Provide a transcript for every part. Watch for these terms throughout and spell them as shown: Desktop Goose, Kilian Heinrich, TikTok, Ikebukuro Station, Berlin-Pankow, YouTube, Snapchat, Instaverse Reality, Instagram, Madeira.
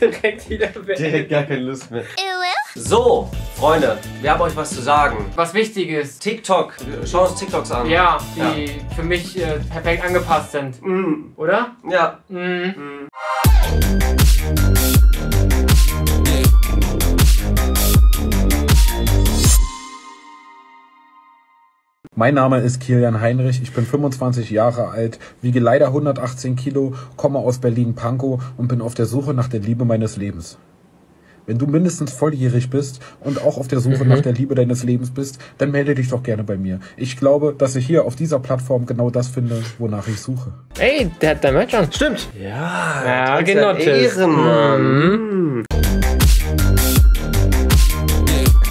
Direkt wieder weg. Direkt gar keine Lust mehr. So, Freunde, wir haben euch was zu sagen. Was wichtig ist. TikTok. Schauen uns TikToks an. Ja, die für mich perfekt angepasst sind. Mm. Oder? Ja. Mm. Mm. Mein Name ist Kilian Heinrich, ich bin 25 Jahre alt, wiege leider 118 Kilo, komme aus Berlin-Pankow und bin auf der Suche nach der Liebe meines Lebens. Wenn du mindestens volljährig bist und auch auf der Suche nach der Liebe deines Lebens bist, dann melde dich doch gerne bei mir. Ich glaube, dass ich hier auf dieser Plattform genau das finde, wonach ich suche. Ey, der hat dein Match an. Stimmt. Ja, genau. Ehrenmann.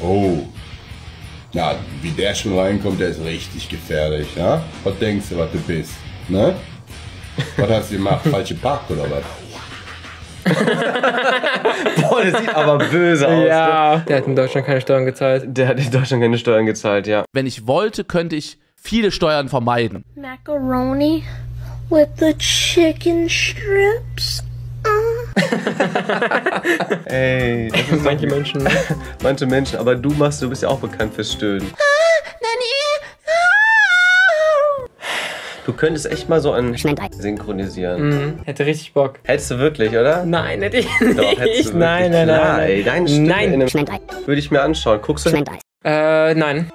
Oh. Na, wie der schon reinkommt, der ist richtig gefährlich, ne? Was denkst du, was du bist, ne? Was hast du gemacht? Falsche Park oder was? Boah, der sieht aber böse aus. Ja. Der hat in Deutschland keine Steuern gezahlt. Der hat in Deutschland keine Steuern gezahlt, ja. Wenn ich wollte, könnte ich viele Steuern vermeiden. Macaroni with the chicken strips. Ey, das sind manche Menschen, aber du bist ja auch bekannt fürs Stöhnen. Du könntest echt mal so einen Schneidei synchronisieren. Mhm. Hätte richtig Bock. Hättest du wirklich, oder? Nein, hätte ich nicht. Doch, hättest du nein. Schneidei. Würde ich mir anschauen. Guckst du? Schneidei. Nein.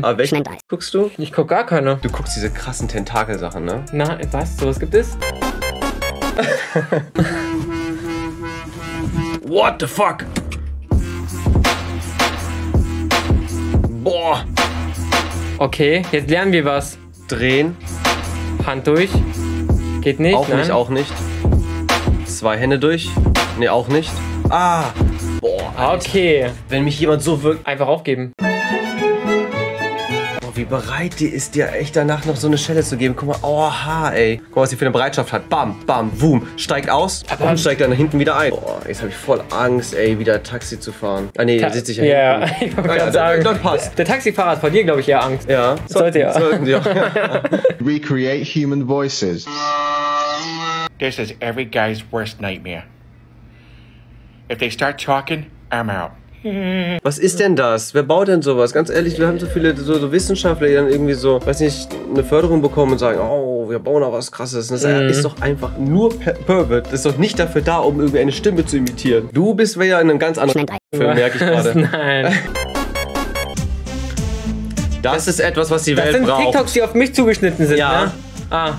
Aber welche guckst du? Ich guck gar keine. Du guckst diese krassen Tentakelsachen, ne? Na, was? Sowas gibt es? What the fuck? Boah. Okay, jetzt lernen wir was. Drehen. Hand durch. Geht nicht. Auch nein. Nicht, auch nicht. Zwei Hände durch. Ne, auch nicht. Ah. Boah. Alter. Okay. Wenn mich jemand so wirkt. Einfach aufgeben. Wie bereit die ist, dir echt danach noch so eine Schelle zu geben. Guck mal, oha, ey. Guck mal, was sie für eine Bereitschaft hat. Bam, bam, boom. Steigt aus und steigt dann hinten wieder ein. Boah, jetzt habe ich voll Angst, ey, wieder Taxi zu fahren. Ah, nee, sitze ich ja hinten. Ich wollte gerade sagen. Dann passt. Der Taxifahrer hat von dir, glaube ich, eher Angst. Ja. Sollte ja. Sollten sie auch. Recreate human voices. This is every guy's worst nightmare. If they start talking, I'm out. Was ist denn das? Wer baut denn sowas? Ganz ehrlich, wir haben so viele so Wissenschaftler, die dann irgendwie so, weiß nicht, eine Förderung bekommen und sagen, oh, wir bauen da was Krasses. Das ist doch einfach nur Pervert. Das ist doch nicht dafür da, um irgendwie eine Stimme zu imitieren. Du bist ja in einem ganz anderen Film, merke ich gerade. Nein. Das ist etwas, was die Welt braucht. Das sind TikToks, die auf mich zugeschnitten sind, ja. Ne? Ah.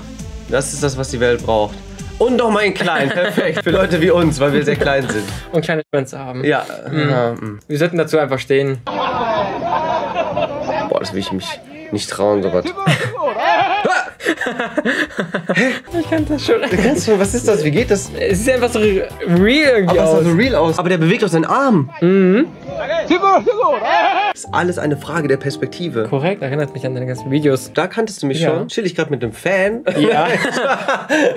Das ist das, was die Welt braucht. Und noch mal in klein, perfekt. Für Leute wie uns, weil wir sehr klein sind. Und kleine Schwänze haben. Ja. Mhm. Wir sollten dazu einfach stehen. Boah, das will ich mich nicht trauen, sowas. Ich kann das schon. Du kannst schon, was ist das? Wie geht das? Es sieht einfach so real irgendwie aus. So real aus. Aber der bewegt doch seinen Arm. Mhm. Das ist alles eine Frage der Perspektive. Korrekt, erinnert mich an deine ganzen Videos. Da kanntest du mich schon. Chill ich gerade mit einem Fan. Ja.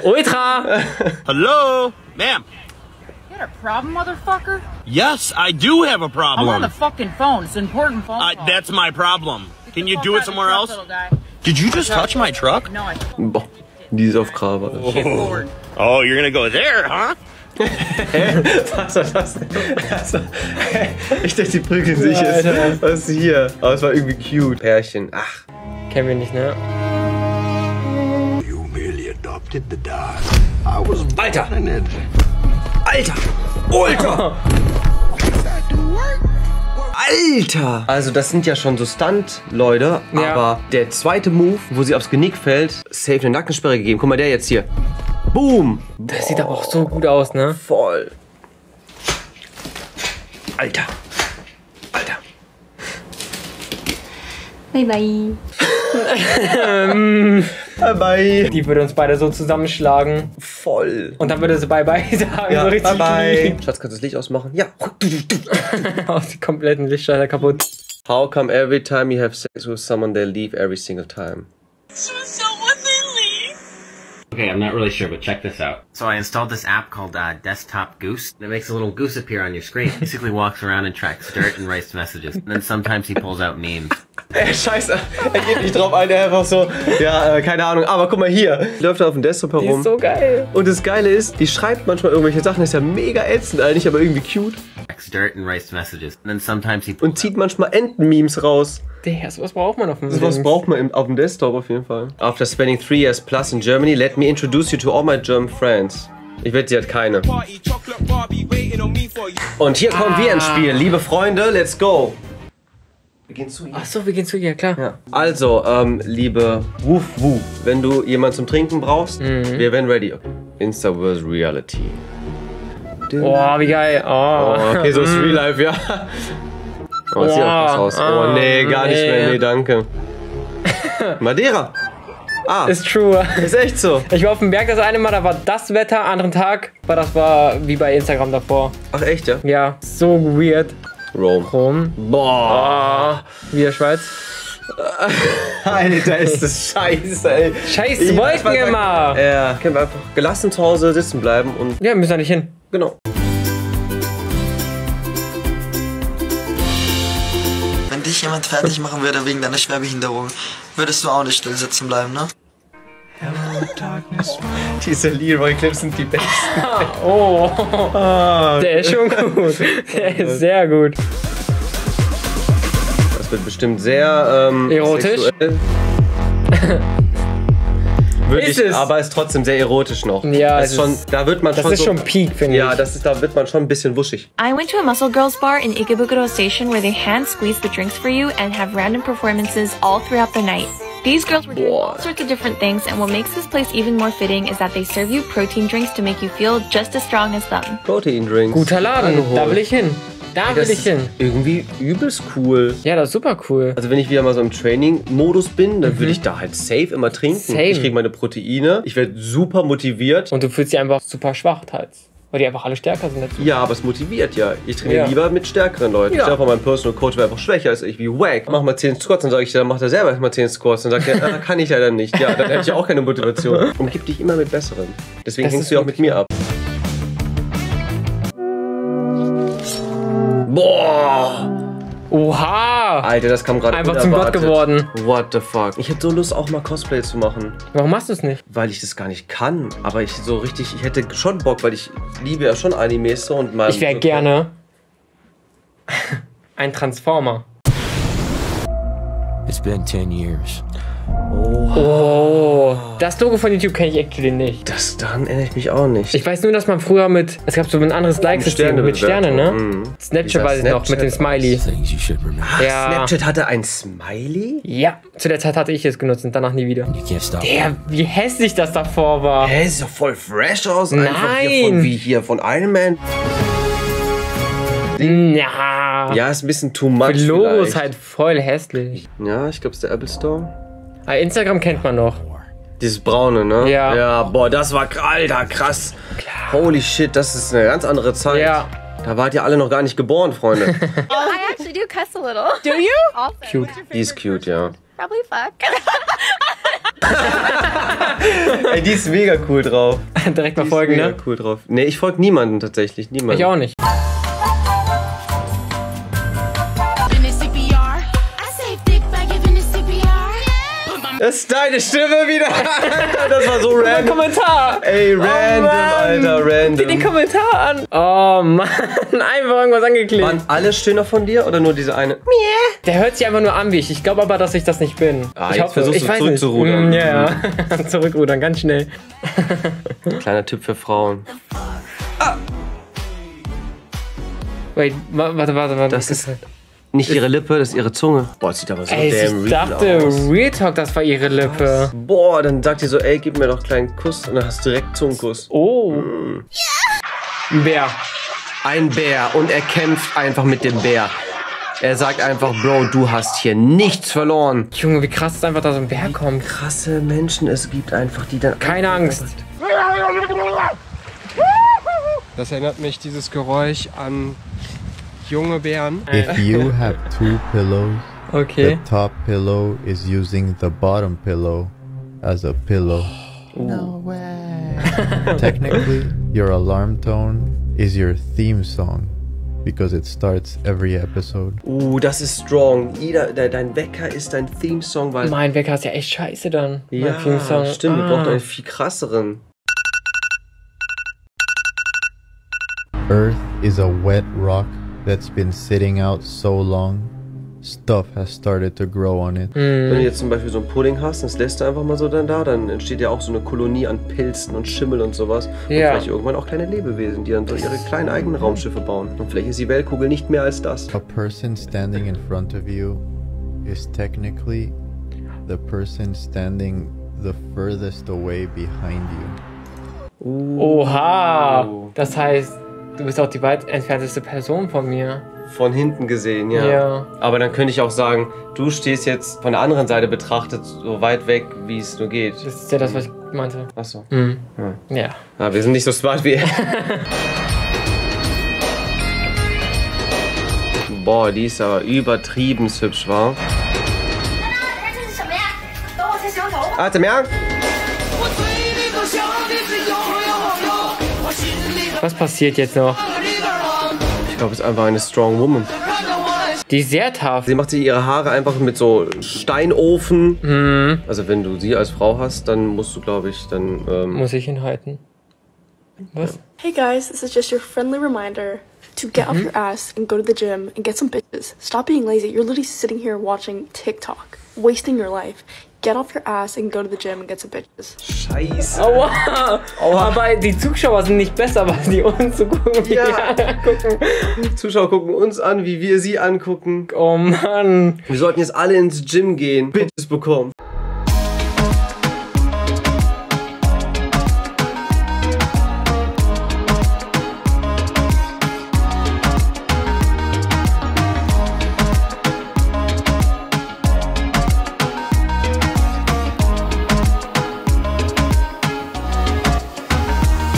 Ultra! Hello, ma'am. You got a problem, motherfucker? Yes, I do have a problem. I'm on the fucking phone. It's an important phone call. That's my problem. Can you do it somewhere else? Did you just touch my truck? No, I didn't. Boah, die ist auf Krawatte. Oh, you're gonna go there, huh? Hä? Was war das denn? Also, ich dachte, die prügeln sich jetzt. Was ist hier? Aber es war irgendwie cute. Pärchen, ach. Kennen wir nicht, ne? Alter! Alter! Alter! Alter! Also das sind ja schon so Stunt-Leute, aber der zweite Move, wo sie aufs Genick fällt, safe eine Nackensperre gegeben. Guck mal, der jetzt hier. Boom! Das sieht aber auch so gut aus, ne? Voll. Alter. Alter. Bye, bye. Bye, bye. Die würde uns beide so zusammenschlagen. Voll. Und dann würde sie bye, bye sagen. Ja, so richtig bye, bye. Schatz, kannst du das Licht ausmachen? Ja. Aus dem kompletten Lichtschalter kaputt. How come every time you have sex with someone, they leave every single time? Okay, I'm not really sure, but check this out. So I installed this app called Desktop Goose. That makes a little goose appear on your screen. Basically walks around and tracks dirt and writes messages. And then sometimes he pulls out memes. Ey, scheiße, er geht nicht drauf ein, er einfach so, ja, keine Ahnung. Aber guck mal hier, läuft er auf dem Desktop herum. Die ist so geil. Und das Geile ist, die schreibt manchmal irgendwelche Sachen, das ist ja mega ätzend eigentlich, aber irgendwie cute. Dirt and writes messages. And then sometimes he und zieht manchmal Enten-Memes raus. Der, sowas braucht man auf dem Desktop. Sowas braucht man auf dem Desktop auf jeden Fall. After spending 3 years plus in Germany, let me introduce you to all my German friends. Ich wette, sie hat keine. Und hier kommen wir ins Spiel. Liebe Freunde, let's go. Wir gehen zu ihr. Achso, wir gehen zu ihr, klar. Ja. Also, liebe Wuf-Wu, wenn du jemanden zum Trinken brauchst, wir werden ready. Okay. Instaverse Reality. Boah, wie geil. Oh. Oh, okay, so ist Real Life, ja. Oh, das sieht auch krass aus. Oh, nee, gar nicht mehr. Nee, danke. Madeira. Ah. Ist true. Ist echt so. Ich war auf dem Berg das eine Mal, da war das Wetter, anderen Tag war das wie bei Instagram davor. Ach, echt, ja? Ja, so weird. Rome. Boah. Wieder Schweiz. Alter, ist das scheiße, ey. Scheiß Wolken immer. Ja, können wir einfach gelassen zu Hause sitzen bleiben und... Ja, müssen da nicht hin. Genau. Wenn dich jemand fertig machen würde wegen deiner Schwerbehinderung, würdest du auch nicht still sitzen bleiben, ne? Diese Leroy-Clips sind die besten. Oh. Der ist schon gut. Der ist sehr gut. Das wird bestimmt sehr erotisch. Wirklich, aber ist trotzdem sehr erotisch noch. Ja, das ist schon, da wird man das schon ist so, schon Peak, finde ich. Ja, da wird man schon ein bisschen wuschig. I went to a muscle girls bar in Ikebukuro Station, where they hand squeeze the drinks for you and have random performances all throughout the night. These girls were doing all sorts of different things, and what makes this place even more fitting is that they serve you protein drinks to make you feel just as strong as them. Protein drinks. Guter Laden, da will ich hin. Da will ich hin. Irgendwie übelst cool. Ja, das ist super cool. Also wenn ich wieder mal so im Training-Modus bin, dann würde ich da halt safe immer trinken. Same. Ich kriege meine Proteine, ich werde super motiviert. Und du fühlst dich einfach super schwach teils. Weil die einfach alle stärker sind. Dazu. Ja, aber es motiviert ja. Ich trainiere lieber mit stärkeren Leuten. Ja. Ich glaube, mein Personal Coach wäre einfach schwächer als ich, wie wack. Mach mal 10 Squats, dann sage ich dir, dann macht er selber mal 10 Squats. Dann sagt er, ah, kann ich leider nicht. Ja, dann hätte ich auch keine Motivation. Umgib dich immer mit Besseren. Deswegen hängst du ja auch mit mir ab. Boah! Oha! Alter, das kam gerade einfach unerwartet. Zum Gott geworden. What the fuck? Ich hätte so Lust, auch mal Cosplay zu machen. Warum machst du es nicht? Weil ich das gar nicht kann. Aber ich so richtig, ich hätte schon Bock, weil ich liebe ja schon Animes so und mal. Ich wäre gerne ein Transformer. It's been 10 years. Oh. Das Logo von YouTube kenne ich actually nicht. Das daran erinnere ich mich auch nicht. Ich weiß nur, dass man früher mit, es gab so ein anderes Like-System mit Sternen, ne? Snapchat weiß ich noch, mit dem Smiley. Ja. Snapchat hatte ein Smiley? Ja, zu der Zeit hatte ich es genutzt und danach nie wieder. Der, wie hässlich das davor war. Hä, sieht doch voll fresh aus. Nein. Einfach hier wie hier von Iron Man. Na. Ja, ist ein bisschen too much. Die Logo ist halt voll hässlich. Ja, ich glaube, es ist der Apple Store. Instagram kennt man noch. Dieses braune, ne? Ja. Ja, boah, das war, Alter, krass. Klar. Holy shit, das ist eine ganz andere Zeit. Ja. Da wart ihr alle noch gar nicht geboren, Freunde. I actually do cuss a little. Do you? Also, cute. Die ist cute, ja. Probably fuck. Ey, die ist mega cool drauf. Direkt mal folgen, ne? Cool drauf. Ne, ich folge niemanden tatsächlich, niemanden. Ich auch nicht. Das ist deine Stimme wieder. Das war so random. Kommentar. Ey, random, Alter, random. Geh den Kommentar an. Oh, Mann. Einfach irgendwas angeklickt. Waren alle Stöhner von dir oder nur diese eine? Der hört sich einfach nur an wie ich. Ich glaube aber, dass ich das nicht bin. Ah, ich hoffe, versuchst du zurückzurudern. Ja, zurückrudern, ganz schnell. Kleiner Tipp für Frauen. Ah. Wait, warte. Das ist... Nicht ihre Lippe, das ist ihre Zunge. Boah, das sieht aber so damn real aus. Ich dachte, Real Talk, das war ihre Lippe. Boah, dann sagt ihr so, ey, gib mir doch einen kleinen Kuss und dann hast du direkt Zungenkuss. Oh. Ein Bär. Ein Bär und er kämpft einfach mit dem Bär. Er sagt einfach, Bro, du hast hier nichts verloren. Junge, wie krass ist einfach, dass ein Bär kommt. Krasse Menschen, es gibt einfach, die dann... Keine Angst. Das erinnert mich, dieses Geräusch, an... junge Bären. If you have 2 pillows, okay. The top pillow is using the bottom pillow as a pillow. No way. Technically, your alarm tone is your theme song, because it starts every episode. Das ist strong. Dein Wecker ist dein Theme Song, weil... Mein Wecker ist ja echt scheiße dann. Ja, Theme Song. Stimmt, wir brauchen einen viel krasseren. Earth is a wet rock that's been sitting out so long. Stuff has started to grow on it. Wenn du jetzt zum Beispiel so einen Pudding hast, das lässt du einfach mal so dann da, dann entsteht ja auch so eine Kolonie an Pilzen und Schimmel und sowas. Und vielleicht irgendwann auch kleine Lebewesen, die dann so ihre kleinen eigenen Raumschiffe bauen. Und vielleicht ist die Weltkugel nicht mehr als das. A person standing in front of you is technically the person standing the furthest away behind you. Oha! Das heißt, du bist auch die weit entfernteste Person von mir. Von hinten gesehen, ja. Aber dann könnte ich auch sagen, du stehst jetzt von der anderen Seite betrachtet so weit weg, wie es nur geht. Das ist ja das, was ich meinte. Achso. Ja. Ja, wir sind nicht so smart wie er. Boah, die ist aber übertrieben hübsch, wa? Was passiert jetzt noch? Ich glaube, es ist einfach eine strong woman. Die ist sehr tough. Sie macht sich ihre Haare einfach mit so Steinofen. Also wenn du sie als Frau hast, dann musst du, glaube ich, dann... muss ich ihn halten? Was? Hey guys, this is just your friendly reminder to get off your ass and go to the gym and get some bitches. Stop being lazy. You're literally sitting here watching TikTok, wasting your life. Get off your ass and go to the gym and get some bitches. Scheiße. Aua. Aua. Aber die Zuschauer sind nicht besser, weil sie uns so gucken, wie wir angucken. Die Zuschauer gucken uns an, wie wir sie angucken. Oh Mann. Wir sollten jetzt alle ins Gym gehen, Bitches bekommen.